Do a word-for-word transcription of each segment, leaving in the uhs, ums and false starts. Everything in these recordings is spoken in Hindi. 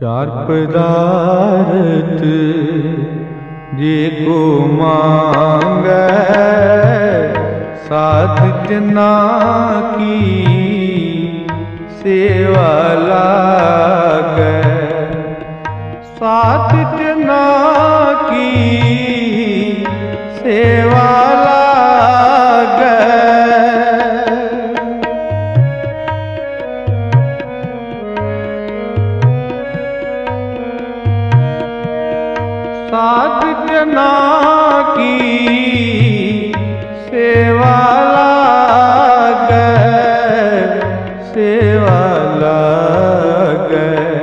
चार पदार्थ जे को मांगै साध जना की सेवा लागै। साध जना की सेवा साध जना की सेवा लागै, सेवा लागै।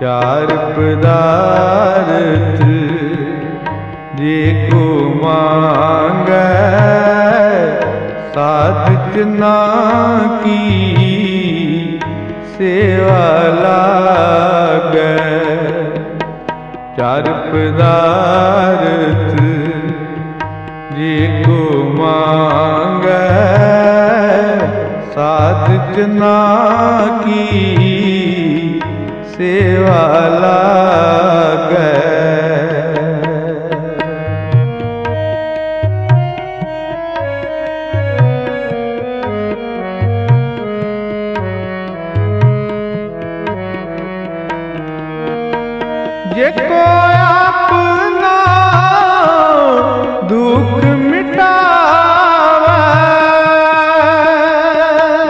चार पदार्थ जे को मांगै साध जना की सेवा लागै। चार पदार्थ जे को मांगै साध जना की सेवा लागै। जे को अपना दुख मिटावै,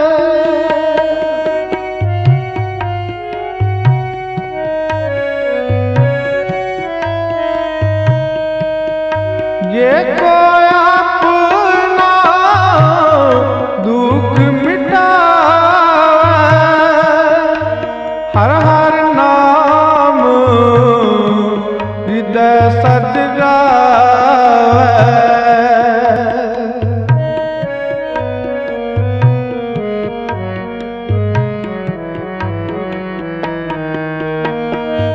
जे को अपना दुख मिटावै, हर हर सज जावै।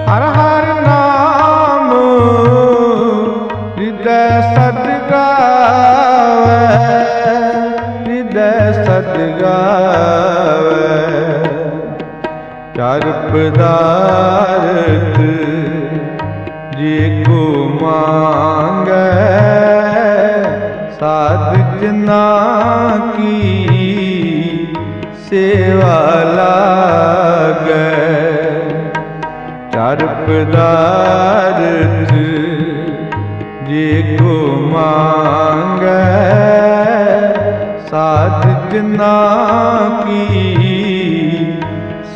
हर हर नाम हृदय सज जावै, हृदय सज जावै। चार पदार्थ जे को मांगै साध जना की सेवा लागै। चार पदार्थ जे को मांगै साध जना की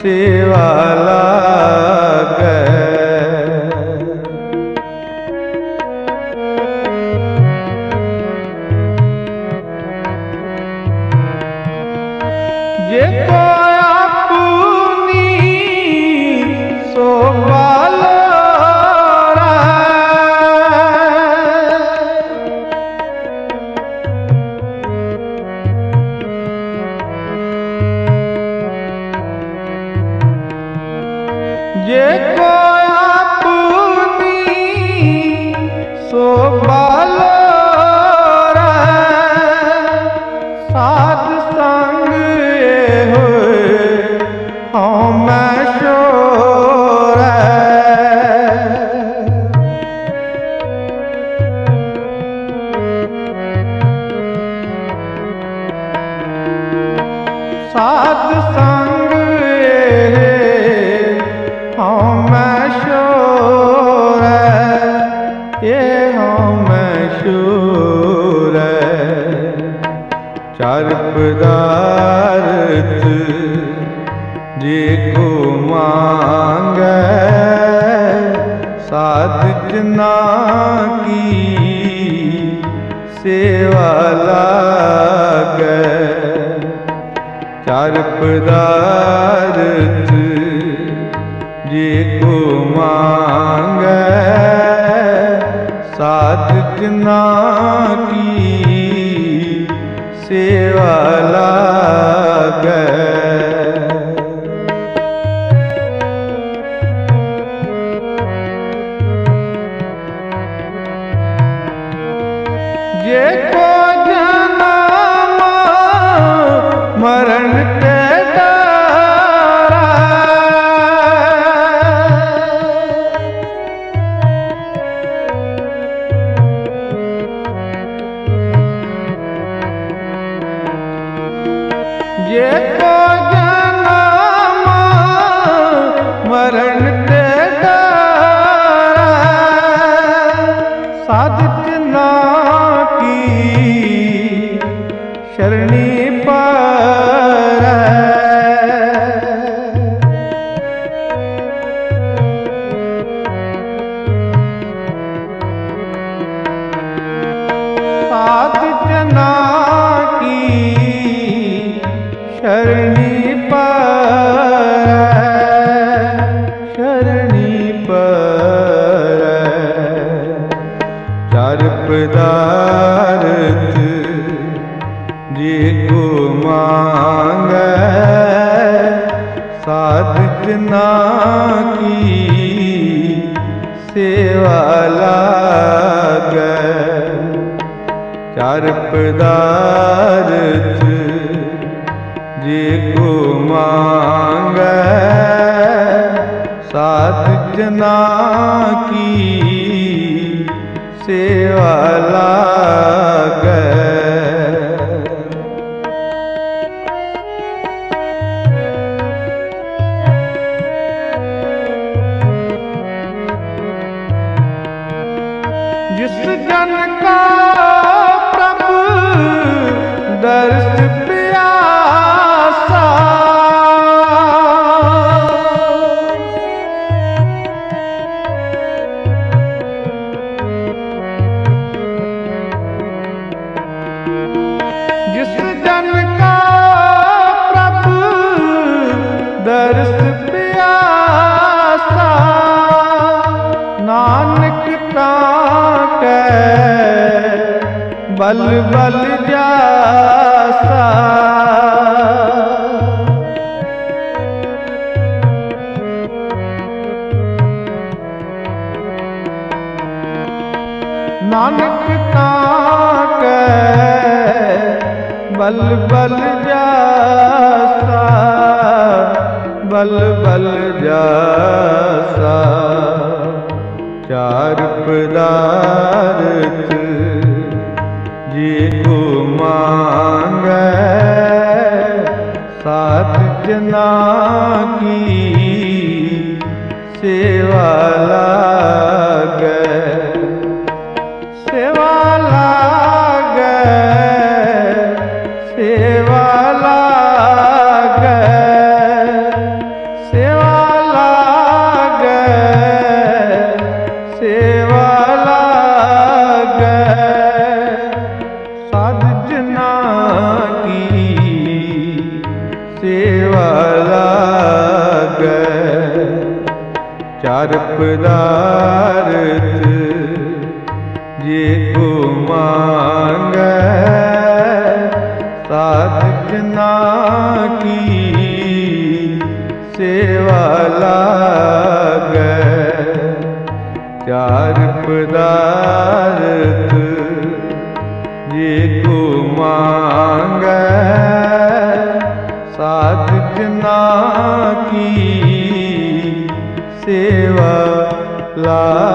सेवा लागै। जे को अपनी शोभा लोड़ै, जे को अपनी शोभा लोड़ै साध संग साध संग हम शोर, ये हम शोर। चार पदार्थ जे को मांगै साध जना की सेवा लागै। चार पदार्थ जे को मांगै साध जना की सेवा लागै। जे को जन्म मरण के डरै, की सेवा लागै। चार पदारथ जे को मांगै, सात जना की सेवा लागै। जिस जन का प्रभु दर्श प्यासा, जिस जन का प्रभु दर्श प्यासा, नानक बल बल जासा। नानक ताके बल बल जासा, बल बल जासा। चार पदारथ जे को मांगै, सात जना की सेवा लागै। सेवा लागै, सेवा लागै, सेवा लागै, सेवा लागै। चार पदारथ जे को मांगै, सात जना की सेवा लागै। चार पदारथ जे को मांगै, सात जना की सेवा लागै।